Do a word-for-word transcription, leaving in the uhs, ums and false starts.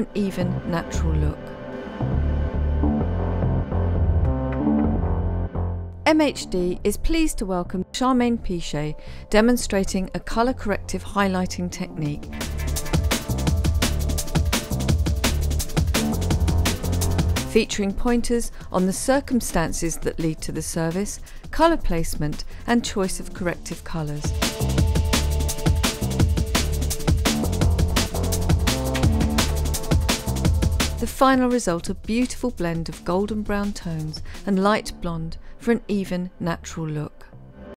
an even, natural look. M H D is pleased to welcome Charmaine Piche, demonstrating a colour corrective highlighting technique. Featuring pointers on the circumstances that lead to the service, colour placement and choice of corrective colours. The final result, a beautiful blend of golden brown tones and light blonde for an even, natural look.